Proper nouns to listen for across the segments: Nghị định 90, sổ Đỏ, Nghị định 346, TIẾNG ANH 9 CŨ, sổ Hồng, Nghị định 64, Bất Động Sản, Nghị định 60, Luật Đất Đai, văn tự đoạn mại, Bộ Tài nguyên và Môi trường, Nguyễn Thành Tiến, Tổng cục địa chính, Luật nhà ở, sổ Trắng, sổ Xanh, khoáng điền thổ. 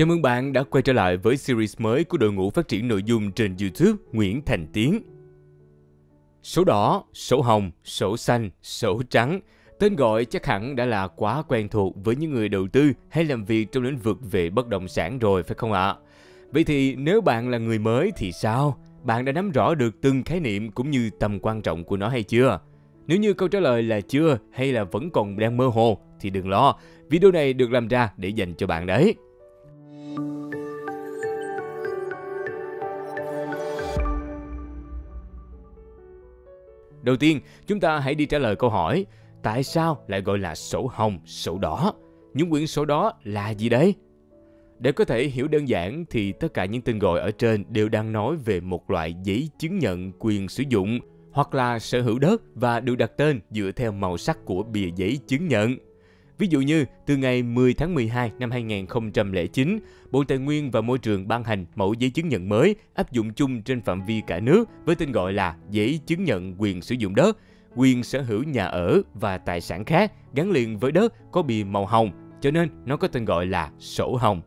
Chào mừng bạn đã quay trở lại với series mới của đội ngũ phát triển nội dung trên YouTube Nguyễn Thành Tiến. Sổ đỏ, sổ hồng, sổ xanh, sổ trắng, tên gọi chắc hẳn đã là quá quen thuộc với những người đầu tư hay làm việc trong lĩnh vực về bất động sản rồi phải không ạ? Vậy thì nếu bạn là người mới thì sao? Bạn đã nắm rõ được từng khái niệm cũng như tầm quan trọng của nó hay chưa? Nếu như câu trả lời là chưa hay là vẫn còn đang mơ hồ thì đừng lo, video này được làm ra để dành cho bạn đấy. Đầu tiên, chúng ta hãy đi trả lời câu hỏi tại sao lại gọi là sổ hồng, sổ đỏ? Những quyển sổ đó là gì đấy? Để có thể hiểu đơn giản thì tất cả những tên gọi ở trên đều đang nói về một loại giấy chứng nhận quyền sử dụng hoặc là sở hữu đất và được đặt tên dựa theo màu sắc của bìa giấy chứng nhận. Ví dụ như, từ ngày 10 tháng 12 năm 2009, Bộ Tài nguyên và Môi trường ban hành mẫu giấy chứng nhận mới áp dụng chung trên phạm vi cả nước với tên gọi là giấy chứng nhận quyền sử dụng đất, quyền sở hữu nhà ở và tài sản khác gắn liền với đất có bìa màu hồng, cho nên nó có tên gọi là sổ hồng.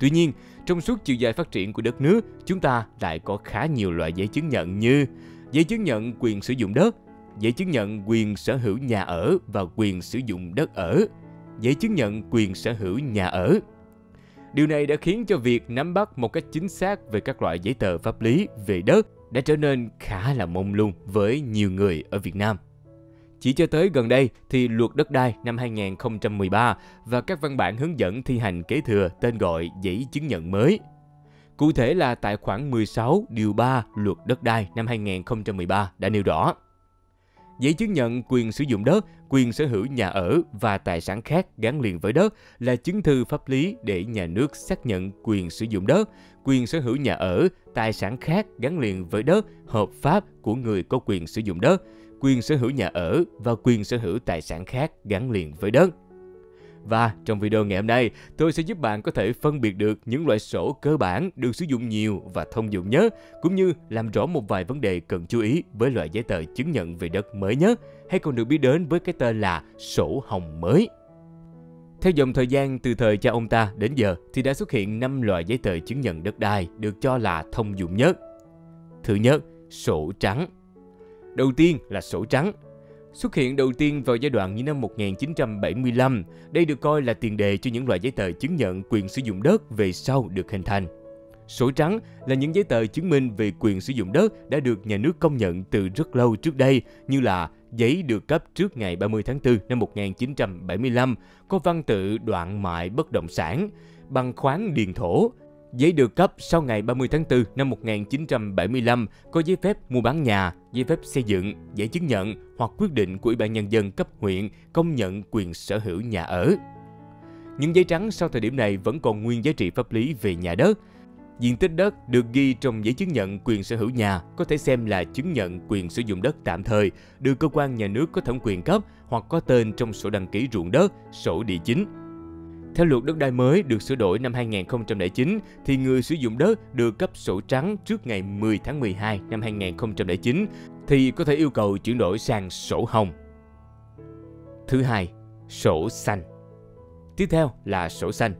Tuy nhiên, trong suốt chiều dài phát triển của đất nước, chúng ta lại có khá nhiều loại giấy chứng nhận như giấy chứng nhận quyền sử dụng đất, giấy chứng nhận quyền sở hữu nhà ở và quyền sử dụng đất ở, giấy chứng nhận quyền sở hữu nhà ở. Điều này đã khiến cho việc nắm bắt một cách chính xác về các loại giấy tờ pháp lý về đất đã trở nên khá là mông lung với nhiều người ở Việt Nam. Chỉ cho tới gần đây thì Luật Đất Đai năm 2013 và các văn bản hướng dẫn thi hành kế thừa tên gọi giấy chứng nhận mới. Cụ thể là tại khoản 16 điều 3 Luật Đất Đai năm 2013 đã nêu rõ. Giấy chứng nhận quyền sử dụng đất, quyền sở hữu nhà ở và tài sản khác gắn liền với đất là chứng thư pháp lý để nhà nước xác nhận quyền sử dụng đất, quyền sở hữu nhà ở, tài sản khác gắn liền với đất hợp pháp của người có quyền sử dụng đất, quyền sở hữu nhà ở và quyền sở hữu tài sản khác gắn liền với đất. Và trong video ngày hôm nay, tôi sẽ giúp bạn có thể phân biệt được những loại sổ cơ bản được sử dụng nhiều và thông dụng nhất, cũng như làm rõ một vài vấn đề cần chú ý với loại giấy tờ chứng nhận về đất mới nhất, hay còn được biết đến với cái tên là sổ hồng mới. Theo dòng thời gian từ thời cha ông ta đến giờ thì đã xuất hiện 5 loại giấy tờ chứng nhận đất đai được cho là thông dụng nhất. Thứ nhất, sổ trắng. Đầu tiên là sổ trắng. Xuất hiện đầu tiên vào giai đoạn những năm 1975, đây được coi là tiền đề cho những loại giấy tờ chứng nhận quyền sử dụng đất về sau được hình thành. Sổ trắng là những giấy tờ chứng minh về quyền sử dụng đất đã được nhà nước công nhận từ rất lâu trước đây, như là giấy được cấp trước ngày 30 tháng 4 năm 1975, có văn tự đoạn mại bất động sản, bằng khoáng điền thổ. Giấy được cấp sau ngày 30 tháng 4 năm 1975 có giấy phép mua bán nhà, giấy phép xây dựng, giấy chứng nhận hoặc quyết định của Ủy ban Nhân dân cấp huyện công nhận quyền sở hữu nhà ở. Những giấy trắng sau thời điểm này vẫn còn nguyên giá trị pháp lý về nhà đất. Diện tích đất được ghi trong giấy chứng nhận quyền sở hữu nhà có thể xem là chứng nhận quyền sử dụng đất tạm thời được cơ quan nhà nước có thẩm quyền cấp hoặc có tên trong sổ đăng ký ruộng đất, sổ địa chính. Theo Luật Đất Đai mới được sửa đổi năm 2009, thì người sử dụng đất được cấp sổ trắng trước ngày 10 tháng 12 năm 2009, thì có thể yêu cầu chuyển đổi sang sổ hồng. Thứ hai, sổ xanh. Tiếp theo là sổ xanh.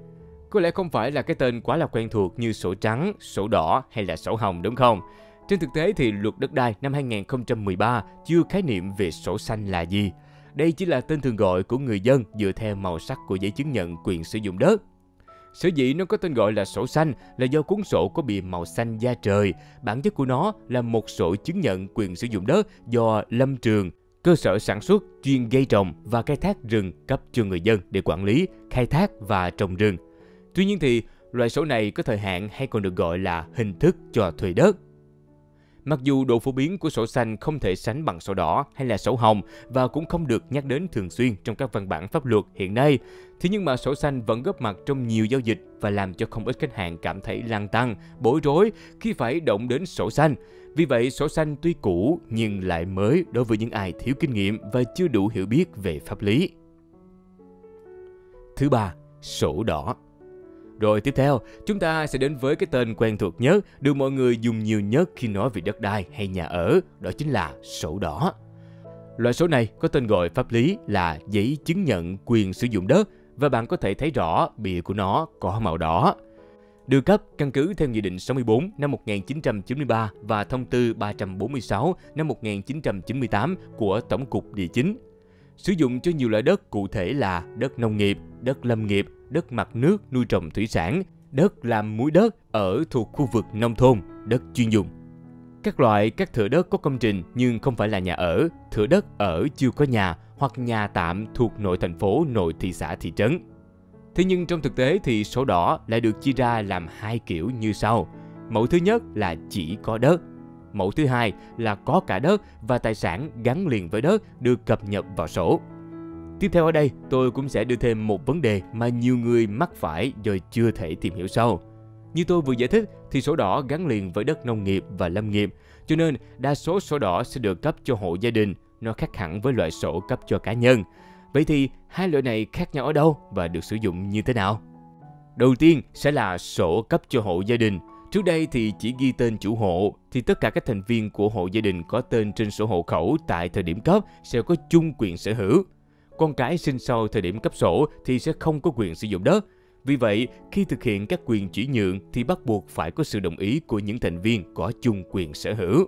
Có lẽ không phải là cái tên quá là quen thuộc như sổ trắng, sổ đỏ hay là sổ hồng đúng không? Trên thực tế thì Luật Đất Đai năm 2013 chưa khái niệm về sổ xanh là gì. Đây chỉ là tên thường gọi của người dân dựa theo màu sắc của giấy chứng nhận quyền sử dụng đất. Sở dĩ nó có tên gọi là sổ xanh là do cuốn sổ có bìa màu xanh da trời. Bản chất của nó là một sổ chứng nhận quyền sử dụng đất do lâm trường, cơ sở sản xuất chuyên gây trồng và khai thác rừng cấp cho người dân để quản lý, khai thác và trồng rừng. Tuy nhiên thì loại sổ này có thời hạn hay còn được gọi là hình thức cho thuê đất. Mặc dù độ phổ biến của sổ xanh không thể sánh bằng sổ đỏ hay là sổ hồng và cũng không được nhắc đến thường xuyên trong các văn bản pháp luật hiện nay, thế nhưng mà sổ xanh vẫn góp mặt trong nhiều giao dịch và làm cho không ít khách hàng cảm thấy lăn tăn, bối rối khi phải động đến sổ xanh. Vì vậy, sổ xanh tuy cũ nhưng lại mới đối với những ai thiếu kinh nghiệm và chưa đủ hiểu biết về pháp lý. Thứ ba, sổ đỏ. Rồi tiếp theo, chúng ta sẽ đến với cái tên quen thuộc nhất, được mọi người dùng nhiều nhất khi nói về đất đai hay nhà ở, đó chính là sổ đỏ. Loại sổ này có tên gọi pháp lý là giấy chứng nhận quyền sử dụng đất và bạn có thể thấy rõ bìa của nó có màu đỏ. được cấp căn cứ theo Nghị định 64 năm 1993 và Thông tư 346 năm 1998 của Tổng cục Địa chính. Sử dụng cho nhiều loại đất cụ thể là đất nông nghiệp, đất lâm nghiệp, đất mặt nước nuôi trồng thủy sản, đất làm muối đất ở thuộc khu vực nông thôn, đất chuyên dùng. Các loại các thửa đất có công trình nhưng không phải là nhà ở, thửa đất ở chưa có nhà hoặc nhà tạm thuộc nội thành phố, nội thị xã, thị trấn. Thế nhưng trong thực tế thì sổ đỏ lại được chia ra làm hai kiểu như sau. Mẫu thứ nhất là chỉ có đất. Mẫu thứ hai là có cả đất và tài sản gắn liền với đất được cập nhật vào sổ. Tiếp theo ở đây tôi cũng sẽ đưa thêm một vấn đề mà nhiều người mắc phải rồi chưa thể tìm hiểu sâu. Như tôi vừa giải thích thì sổ đỏ gắn liền với đất nông nghiệp và lâm nghiệp, cho nên đa số sổ đỏ sẽ được cấp cho hộ gia đình, nó khác hẳn với loại sổ cấp cho cá nhân. Vậy thì hai loại này khác nhau ở đâu và được sử dụng như thế nào? Đầu tiên sẽ là sổ cấp cho hộ gia đình. Trước đây thì chỉ ghi tên chủ hộ, thì tất cả các thành viên của hộ gia đình có tên trên sổ hộ khẩu tại thời điểm cấp sẽ có chung quyền sở hữu. Con cái sinh sau thời điểm cấp sổ thì sẽ không có quyền sử dụng đất. Vì vậy, khi thực hiện các quyền chuyển nhượng thì bắt buộc phải có sự đồng ý của những thành viên có chung quyền sở hữu.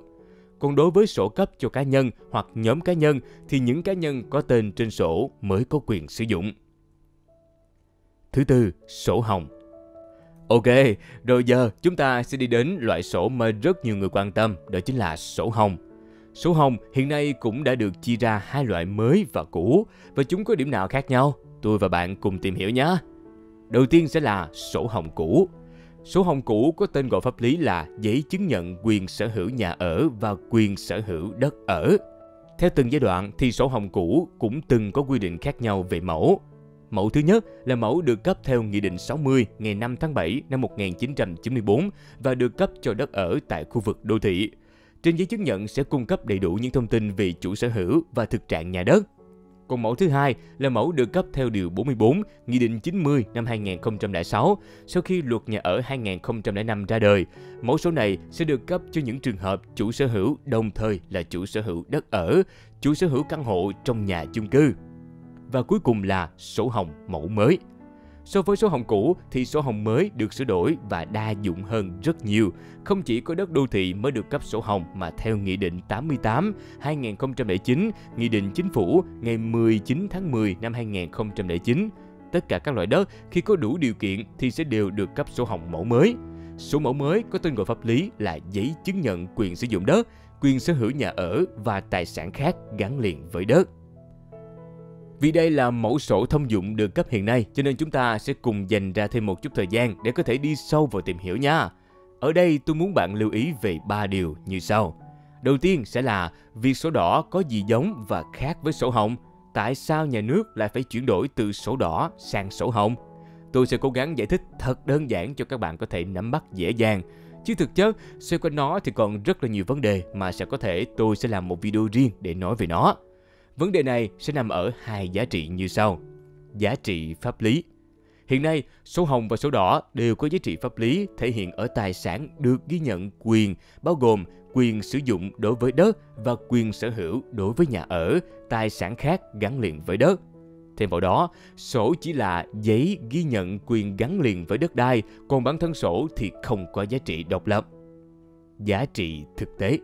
Còn đối với sổ cấp cho cá nhân hoặc nhóm cá nhân thì những cá nhân có tên trên sổ mới có quyền sử dụng. Thứ tư, sổ hồng. Ok, rồi giờ chúng ta sẽ đi đến loại sổ mà rất nhiều người quan tâm, đó chính là sổ hồng. Sổ hồng hiện nay cũng đã được chia ra hai loại mới và cũ, và chúng có điểm nào khác nhau? Tôi và bạn cùng tìm hiểu nhé. Đầu tiên sẽ là sổ hồng cũ. Sổ hồng cũ có tên gọi pháp lý là giấy chứng nhận quyền sở hữu nhà ở và quyền sở hữu đất ở. Theo từng giai đoạn thì sổ hồng cũ cũng từng có quy định khác nhau về mẫu. Mẫu thứ nhất là mẫu được cấp theo Nghị định 60 ngày 5 tháng 7 năm 1994 và được cấp cho đất ở tại khu vực đô thị. Trên giấy chứng nhận sẽ cung cấp đầy đủ những thông tin về chủ sở hữu và thực trạng nhà đất. Còn mẫu thứ hai là mẫu được cấp theo Điều 44 Nghị định 90 năm 2006 sau khi Luật Nhà ở 2005 ra đời. Mẫu sổ này sẽ được cấp cho những trường hợp chủ sở hữu đồng thời là chủ sở hữu đất ở, chủ sở hữu căn hộ trong nhà chung cư. Và cuối cùng là sổ hồng mẫu mới. So với sổ hồng cũ thì sổ hồng mới được sửa đổi và đa dụng hơn rất nhiều. Không chỉ có đất đô thị mới được cấp sổ hồng mà theo Nghị định 88-2009, Nghị định Chính phủ ngày 19 tháng 10 năm 2009. Tất cả các loại đất khi có đủ điều kiện thì sẽ đều được cấp sổ hồng mẫu mới. Sổ mẫu mới có tên gọi pháp lý là giấy chứng nhận quyền sử dụng đất, quyền sở hữu nhà ở và tài sản khác gắn liền với đất. Vì đây là mẫu sổ thông dụng được cấp hiện nay, cho nên chúng ta sẽ cùng dành ra thêm một chút thời gian để có thể đi sâu vào tìm hiểu nha. Ở đây tôi muốn bạn lưu ý về 3 điều như sau. Đầu tiên sẽ là việc sổ đỏ có gì giống và khác với sổ hồng. Tại sao nhà nước lại phải chuyển đổi từ sổ đỏ sang sổ hồng? Tôi sẽ cố gắng giải thích thật đơn giản cho các bạn có thể nắm bắt dễ dàng. Chứ thực chất, xoay quanh nó thì còn rất là nhiều vấn đề mà sẽ có thể tôi sẽ làm một video riêng để nói về nó. Vấn đề này sẽ nằm ở hai giá trị như sau. Giá trị pháp lý. Hiện nay, sổ hồng và sổ đỏ đều có giá trị pháp lý thể hiện ở tài sản được ghi nhận quyền, bao gồm quyền sử dụng đối với đất và quyền sở hữu đối với nhà ở, tài sản khác gắn liền với đất. Thêm vào đó, sổ chỉ là giấy ghi nhận quyền gắn liền với đất đai, còn bản thân sổ thì không có giá trị độc lập. Giá trị thực tế.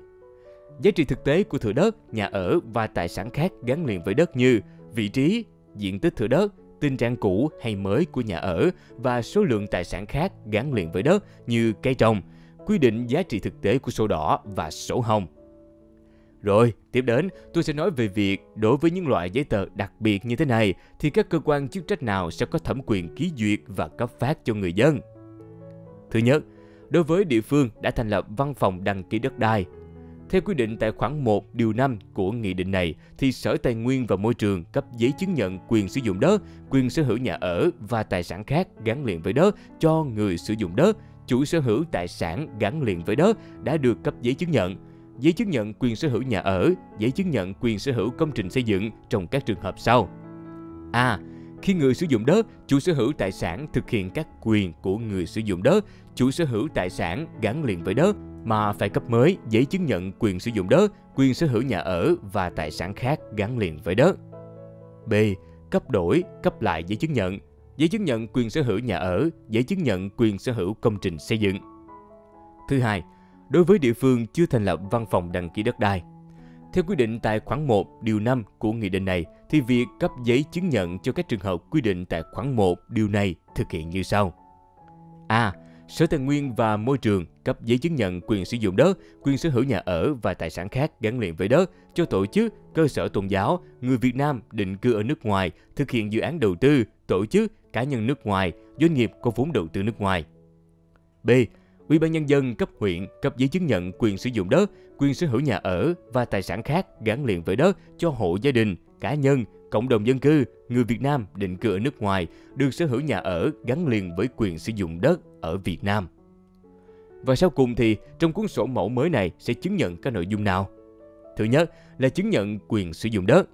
Giá trị thực tế của thửa đất, nhà ở và tài sản khác gắn liền với đất như vị trí, diện tích thửa đất, tình trạng cũ hay mới của nhà ở và số lượng tài sản khác gắn liền với đất như cây trồng, quy định giá trị thực tế của sổ đỏ và sổ hồng. Rồi, tiếp đến, tôi sẽ nói về việc đối với những loại giấy tờ đặc biệt như thế này thì các cơ quan chức trách nào sẽ có thẩm quyền ký duyệt và cấp phát cho người dân. Thứ nhất, đối với địa phương đã thành lập văn phòng đăng ký đất đai. Theo quy định tại khoản 1 điều 5 của nghị định này, thì Sở Tài nguyên và Môi trường cấp giấy chứng nhận quyền sử dụng đất, quyền sở hữu nhà ở và tài sản khác gắn liền với đất cho người sử dụng đất, chủ sở hữu tài sản gắn liền với đất đã được cấp giấy chứng nhận quyền sở hữu nhà ở, giấy chứng nhận quyền sở hữu công trình xây dựng trong các trường hợp sau. A. Khi người sử dụng đất, chủ sở hữu tài sản thực hiện các quyền của người sử dụng đất, chủ sở hữu tài sản gắn liền với đất mà phải cấp mới giấy chứng nhận quyền sử dụng đất, quyền sở hữu nhà ở và tài sản khác gắn liền với đất. B. Cấp đổi, cấp lại giấy chứng nhận. giấy chứng nhận quyền sở hữu nhà ở, giấy chứng nhận quyền sở hữu công trình xây dựng. Thứ hai, đối với địa phương chưa thành lập văn phòng đăng ký đất đai. Theo quy định tại khoản 1 điều 5 của nghị định này, thì việc cấp giấy chứng nhận cho các trường hợp quy định tại khoản 1 điều này thực hiện như sau. A. Sở Tài nguyên và Môi trường cấp giấy chứng nhận quyền sử dụng đất, quyền sở hữu nhà ở và tài sản khác gắn liền với đất cho tổ chức, cơ sở tôn giáo, người Việt Nam định cư ở nước ngoài, thực hiện dự án đầu tư, tổ chức, cá nhân nước ngoài, doanh nghiệp có vốn đầu tư nước ngoài. B. Ủy ban nhân dân cấp huyện cấp giấy chứng nhận quyền sử dụng đất, quyền sở hữu nhà ở và tài sản khác gắn liền với đất cho hộ gia đình, cá nhân, cộng đồng dân cư, người Việt Nam định cư ở nước ngoài được sở hữu nhà ở gắn liền với quyền sử dụng đất ở Việt Nam. Và sau cùng thì trong cuốn sổ mẫu mới này sẽ chứng nhận các nội dung nào? Thứ nhất là chứng nhận quyền sử dụng đất.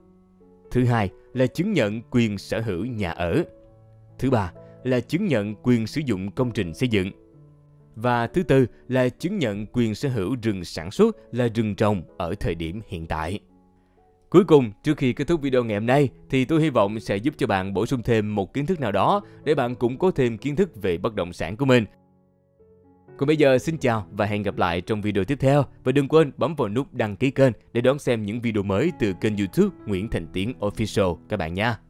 Thứ hai là chứng nhận quyền sở hữu nhà ở. Thứ ba là chứng nhận quyền sử dụng công trình xây dựng. Và thứ tư là chứng nhận quyền sở hữu rừng sản xuất là rừng trồng ở thời điểm hiện tại. Cuối cùng, trước khi kết thúc video ngày hôm nay thì tôi hy vọng sẽ giúp cho bạn bổ sung thêm một kiến thức nào đó để bạn củng cố thêm kiến thức về bất động sản của mình. Còn bây giờ xin chào và hẹn gặp lại trong video tiếp theo. Và đừng quên bấm vào nút đăng ký kênh để đón xem những video mới từ kênh YouTube Nguyễn Thành Tiến Official các bạn nha.